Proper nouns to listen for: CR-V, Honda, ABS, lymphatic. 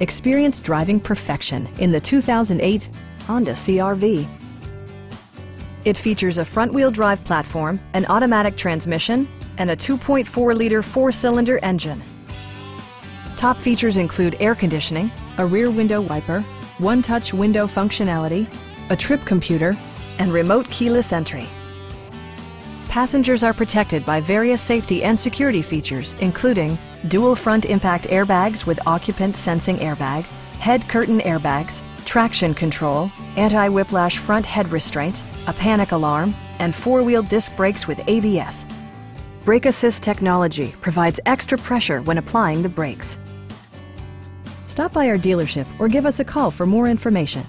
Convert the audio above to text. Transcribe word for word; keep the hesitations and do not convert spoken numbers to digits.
Experience driving perfection in the two thousand eight Honda C R V. It features a front-wheel drive platform, an automatic transmission, and a two point four liter four-cylinder engine. Top features include air conditioning, a rear window wiper, one-touch window functionality, a trip computer, and remote keyless entry. Passengers are protected by various safety and security features, including dual front impact airbags with occupant sensing airbag, head curtain airbags, traction control, anti-whiplash front head restraints, a panic alarm, and four-wheel disc brakes with A B S. Brake assist technology provides extra pressure when applying the brakes. Stop by our dealership or give us a call for more information.